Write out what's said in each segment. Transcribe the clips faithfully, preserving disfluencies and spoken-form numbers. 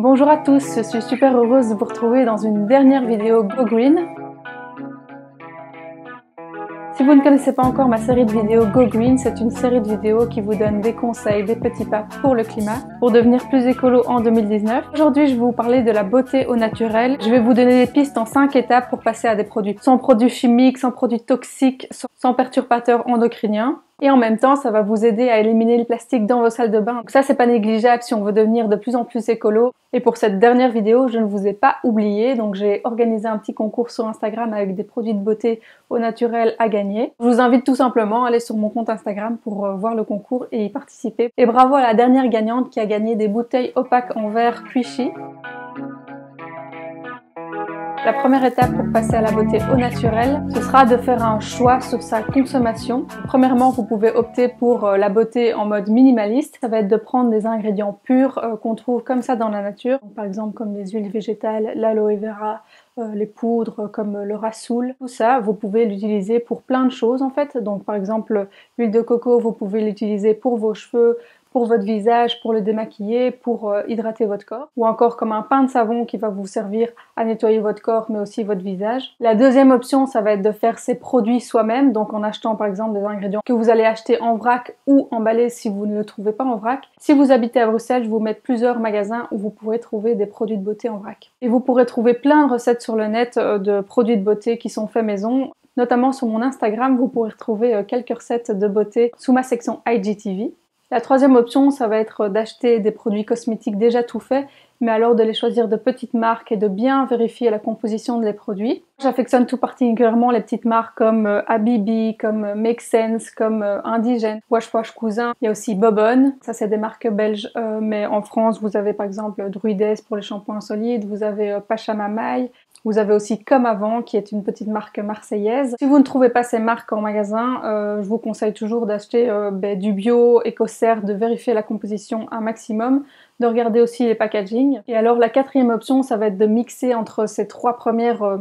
Bonjour à tous, je suis super heureuse de vous retrouver dans une dernière vidéo Go Green. Si vous ne connaissez pas encore ma série de vidéos Go Green, c'est une série de vidéos qui vous donne des conseils, des petits pas pour le climat, pour devenir plus écolo en deux mille dix-neuf. Aujourd'hui, je vais vous parler de la beauté au naturel. Je vais vous donner des pistes en cinq étapes pour passer à des produits sans produits chimiques, sans produits toxiques, sans perturbateurs endocriniens. Et en même temps, ça va vous aider à éliminer le plastique dans vos salles de bain. Donc ça, c'est pas négligeable si on veut devenir de plus en plus écolo. Et pour cette dernière vidéo, je ne vous ai pas oublié. Donc j'ai organisé un petit concours sur Instagram avec des produits de beauté au naturel à gagner. Je vous invite tout simplement à aller sur mon compte Instagram pour voir le concours et y participer. Et bravo à la dernière gagnante qui a gagné des bouteilles opaques en verre Clichy. La première étape pour passer à la beauté au naturel, ce sera de faire un choix sur sa consommation. Premièrement, vous pouvez opter pour la beauté en mode minimaliste. Ça va être de prendre des ingrédients purs euh, qu'on trouve comme ça dans la nature. Donc, par exemple, comme les huiles végétales, l'aloe vera, euh, les poudres comme le rasoul. Tout ça, vous pouvez l'utiliser pour plein de choses en fait. Donc par exemple, l'huile de coco, vous pouvez l'utiliser pour vos cheveux, pour votre visage, pour le démaquiller, pour euh, hydrater votre corps, ou encore comme un pain de savon qui va vous servir à nettoyer votre corps mais aussi votre visage. La deuxième option, ça va être de faire ces produits soi-même, donc en achetant par exemple des ingrédients que vous allez acheter en vrac ou emballés si vous ne le trouvez pas en vrac. Si vous habitez à Bruxelles, je vous mets plusieurs magasins où vous pourrez trouver des produits de beauté en vrac. Et vous pourrez trouver plein de recettes sur le net de produits de beauté qui sont faits maison. Notamment sur mon Instagram, vous pourrez retrouver quelques recettes de beauté sous ma section I G T V. La troisième option, ça va être d'acheter des produits cosmétiques déjà tout faits, mais alors de les choisir de petites marques et de bien vérifier la composition des produits. J'affectionne tout particulièrement les petites marques comme Habeebee, comme Make Sense, comme Indigène, Wash Wash Cousin. Il y a aussi Bobone, ça c'est des marques belges, euh, mais en France vous avez par exemple Druydès pour les shampoings solides, vous avez Pachamamaï. Vous avez aussi Comme Avant, qui est une petite marque marseillaise. Si vous ne trouvez pas ces marques en magasin, euh, je vous conseille toujours d'acheter euh, ben, du bio, éco-cert, de vérifier la composition un maximum, de regarder aussi les packagings. Et alors la quatrième option, ça va être de mixer entre ces trois premières euh,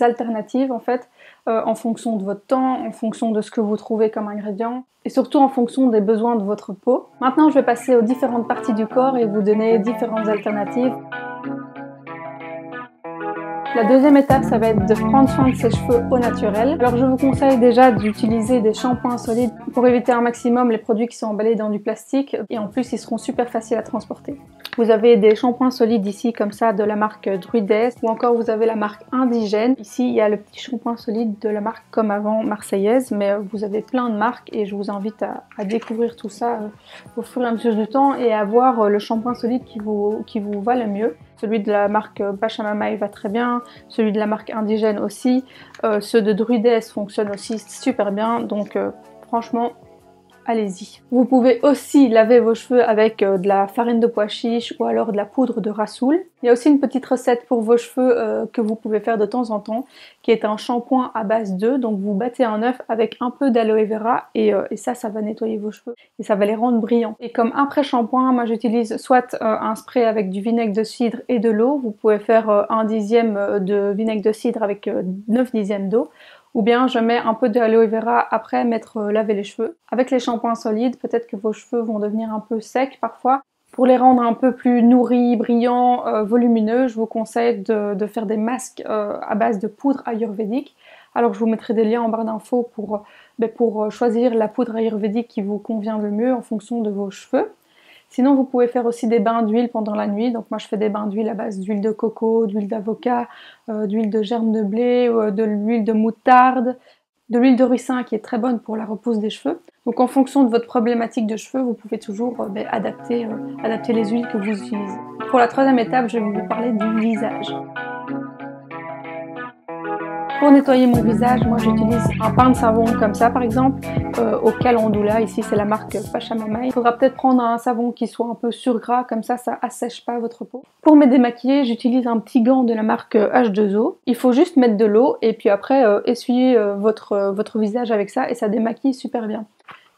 alternatives en fait, euh, en fonction de votre temps, en fonction de ce que vous trouvez comme ingrédient, et surtout en fonction des besoins de votre peau. Maintenant, je vais passer aux différentes parties du corps et vous donner différentes alternatives. La deuxième étape, ça va être de prendre soin de ses cheveux au naturel. Alors je vous conseille déjà d'utiliser des shampoings solides pour éviter un maximum les produits qui sont emballés dans du plastique, et en plus ils seront super faciles à transporter. Vous avez des shampoings solides ici comme ça de la marque Druydès, ou encore vous avez la marque Indigène. Ici il y a le petit shampoing solide de la marque Comme Avant marseillaise, mais vous avez plein de marques et je vous invite à, à découvrir tout ça au fur et à mesure du temps et à voir le shampoing solide qui vous, qui vous va le mieux. Celui de la marque Pachamamaï va très bien, celui de la marque Indigène aussi, euh, ceux de Druydès fonctionnent aussi super bien, donc euh, franchement, allez-y. Vous pouvez aussi laver vos cheveux avec euh, de la farine de pois chiche ou alors de la poudre de rasoul. Il y a aussi une petite recette pour vos cheveux euh, que vous pouvez faire de temps en temps, qui est un shampoing à base d'œufs, donc vous battez un œuf avec un peu d'aloe vera et, euh, et ça, ça va nettoyer vos cheveux et ça va les rendre brillants. Et comme après-shampoing, moi j'utilise soit euh, un spray avec du vinaigre de cidre et de l'eau, vous pouvez faire euh, un dixième de vinaigre de cidre avec euh, neuf dixièmes d'eau, ou bien je mets un peu de aloe vera après m'être euh, lavé les cheveux. Avec les shampoings solides, peut-être que vos cheveux vont devenir un peu secs parfois. Pour les rendre un peu plus nourris, brillants, euh, volumineux, je vous conseille de, de faire des masques euh, à base de poudre ayurvédique. Alors je vous mettrai des liens en barre d'infos pour, ben, pour choisir la poudre ayurvédique qui vous convient le mieux en fonction de vos cheveux. Sinon, vous pouvez faire aussi des bains d'huile pendant la nuit. Donc moi, je fais des bains d'huile à base d'huile de coco, d'huile d'avocat, euh, d'huile de germe de blé, euh, de l'huile de moutarde, de l'huile de ricin qui est très bonne pour la repousse des cheveux. Donc en fonction de votre problématique de cheveux, vous pouvez toujours euh, bah, adapter, euh, adapter les huiles que vous utilisez. Pour la troisième étape, je vais vous parler du visage. Pour nettoyer mon visage, moi j'utilise un pain de savon comme ça par exemple, euh, au calendula, ici c'est la marque Pachamamaï. Il faudra peut-être prendre un savon qui soit un peu surgras, comme ça, ça assèche pas votre peau. Pour me démaquiller, j'utilise un petit gant de la marque H deux O. Il faut juste mettre de l'eau et puis après euh, essuyer euh, votre, euh, votre visage avec ça et ça démaquille super bien.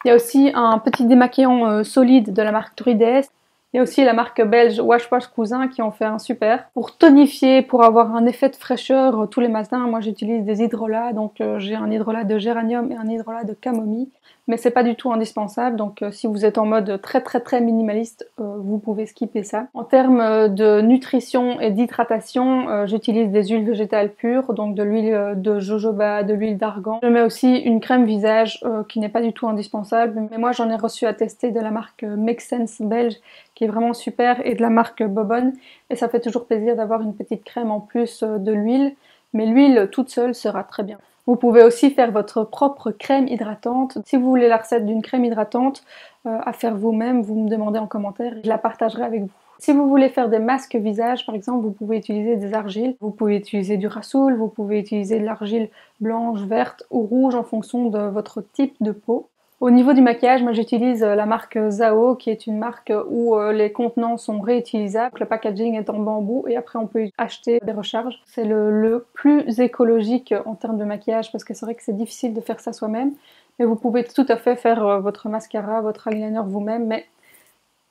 Il y a aussi un petit démaquillant euh, solide de la marque Druydès. Il y a aussi la marque belge Wash Wash Cousin qui en fait un super. Pour tonifier, pour avoir un effet de fraîcheur tous les matins, moi j'utilise des hydrolats. Donc euh, j'ai un hydrolat de géranium et un hydrolat de camomille. Mais c'est pas du tout indispensable, donc euh, si vous êtes en mode très très très minimaliste, euh, vous pouvez skipper ça. En termes de nutrition et d'hydratation, euh, j'utilise des huiles végétales pures, donc de l'huile de jojoba, de l'huile d'argan. Je mets aussi une crème visage euh, qui n'est pas du tout indispensable, mais moi j'en ai reçu à tester de la marque Make Sense belge, qui est vraiment super, et de la marque Bobone, et ça fait toujours plaisir d'avoir une petite crème en plus de l'huile, mais l'huile toute seule sera très bien. Vous pouvez aussi faire votre propre crème hydratante. Si vous voulez la recette d'une crème hydratante euh, à faire vous-même, vous me demandez en commentaire, je la partagerai avec vous. Si vous voulez faire des masques visage, par exemple, vous pouvez utiliser des argiles, vous pouvez utiliser du rasoul, vous pouvez utiliser de l'argile blanche, verte ou rouge en fonction de votre type de peau. Au niveau du maquillage, moi j'utilise la marque Zao, qui est une marque où les contenants sont réutilisables. Le packaging est en bambou et après on peut acheter des recharges. C'est le, le plus écologique en termes de maquillage parce que c'est vrai que c'est difficile de faire ça soi-même. Mais vous pouvez tout à fait faire votre mascara, votre eyeliner vous-même. Mais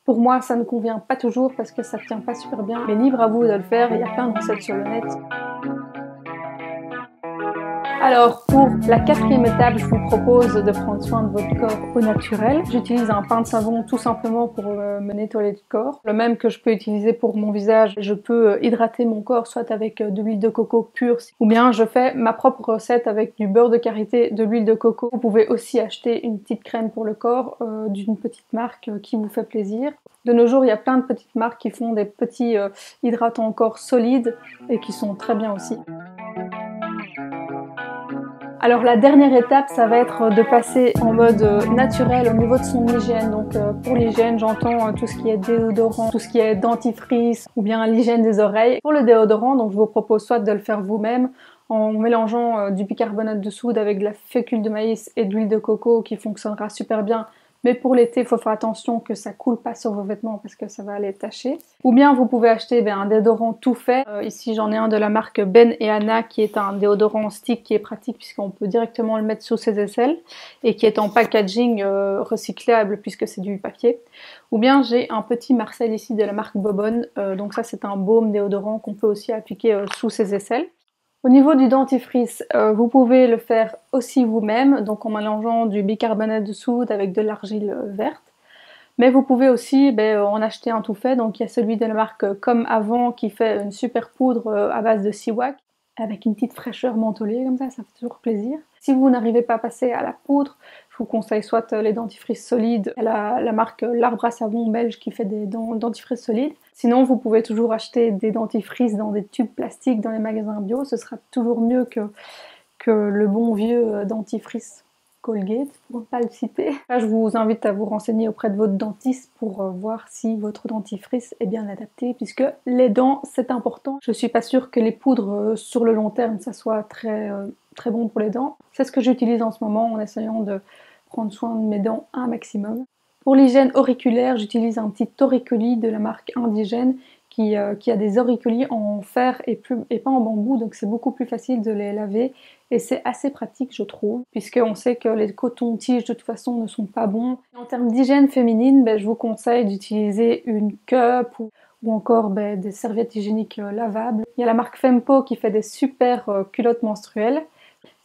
pour moi, ça ne convient pas toujours parce que ça ne tient pas super bien. Mais libre à vous de le faire, il y a plein de recettes sur le net. Alors pour la quatrième étape, je vous propose de prendre soin de votre corps au naturel. J'utilise un pain de savon tout simplement pour me nettoyer le corps. Le même que je peux utiliser pour mon visage, je peux hydrater mon corps soit avec de l'huile de coco pure, ou bien je fais ma propre recette avec du beurre de karité, de l'huile de coco. Vous pouvez aussi acheter une petite crème pour le corps euh, d'une petite marque euh, qui vous fait plaisir. De nos jours, il y a plein de petites marques qui font des petits euh, hydratants au corps solides et qui sont très bien aussi. Alors la dernière étape, ça va être de passer en mode naturel au niveau de son hygiène. Donc euh, pour l'hygiène, j'entends euh, tout ce qui est déodorant, tout ce qui est dentifrice ou bien l'hygiène des oreilles. Pour le déodorant, donc je vous propose soit de le faire vous-même en mélangeant euh, du bicarbonate de soude avec de la fécule de maïs et de l'huile de coco qui fonctionnera super bien. Mais pour l'été, il faut faire attention que ça coule pas sur vos vêtements parce que ça va les tacher. Ou bien vous pouvez acheter ben, un déodorant tout fait. Euh, ici, j'en ai un de la marque Ben et Anna qui est un déodorant stick qui est pratique puisqu'on peut directement le mettre sous ses aisselles et qui est en packaging euh, recyclable puisque c'est du papier. Ou bien j'ai un petit Marcel ici de la marque Bobone. Euh, donc ça, c'est un baume déodorant qu'on peut aussi appliquer euh, sous ses aisselles. Au niveau du dentifrice, euh, vous pouvez le faire aussi vous-même, donc en mélangeant du bicarbonate de soude avec de l'argile verte. Mais vous pouvez aussi ben, en acheter un tout fait, donc il y a celui de la marque Comme Avant qui fait une super poudre à base de siwak, avec une petite fraîcheur mentholée comme ça, ça fait toujours plaisir. Si vous n'arrivez pas à passer à la poudre, je vous conseille soit les dentifrices solides, la, la marque L'Arbre à Savon belge qui fait des dentifrices solides. Sinon, vous pouvez toujours acheter des dentifrices dans des tubes plastiques dans les magasins bio. Ce sera toujours mieux que, que le bon vieux dentifrice Colgate, pour ne pas le citer. Là, je vous invite à vous renseigner auprès de votre dentiste pour voir si votre dentifrice est bien adapté, puisque les dents, c'est important. Je ne suis pas sûre que les poudres sur le long terme, ça soit très, très bon pour les dents. C'est ce que j'utilise en ce moment en essayant de prendre soin de mes dents un maximum. Pour l'hygiène auriculaire, j'utilise un petit auriculi de la marque Indigène qui, euh, qui a des auriculis en fer et, plus, et pas en bambou, donc c'est beaucoup plus facile de les laver et c'est assez pratique je trouve, puisqu'on sait que les cotons-tiges de toute façon ne sont pas bons. En termes d'hygiène féminine, ben, je vous conseille d'utiliser une cup ou, ou encore ben, des serviettes hygiéniques euh, lavables. Il y a la marque Fempo qui fait des super euh, culottes menstruelles.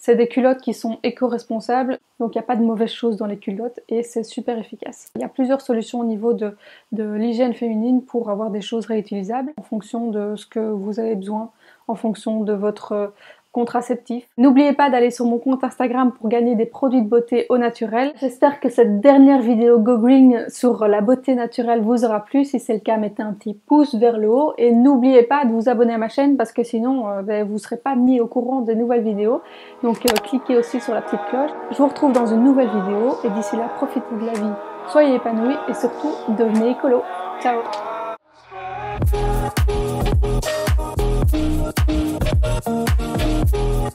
C'est des culottes qui sont éco-responsables, donc il n'y a pas de mauvaises choses dans les culottes et c'est super efficace. Il y a plusieurs solutions au niveau de, de l'hygiène féminine pour avoir des choses réutilisables en fonction de ce que vous avez besoin, en fonction de votre contraceptif. N'oubliez pas d'aller sur mon compte Instagram pour gagner des produits de beauté au naturel. J'espère que cette dernière vidéo Go Green sur la beauté naturelle vous aura plu. Si c'est le cas, mettez un petit pouce vers le haut et n'oubliez pas de vous abonner à ma chaîne parce que sinon euh, ben, vous ne serez pas mis au courant des nouvelles vidéos. Donc euh, cliquez aussi sur la petite cloche. Je vous retrouve dans une nouvelle vidéo et d'ici là, profitez de la vie, soyez épanouis et surtout devenez écolo. Ciao. We'll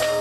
back.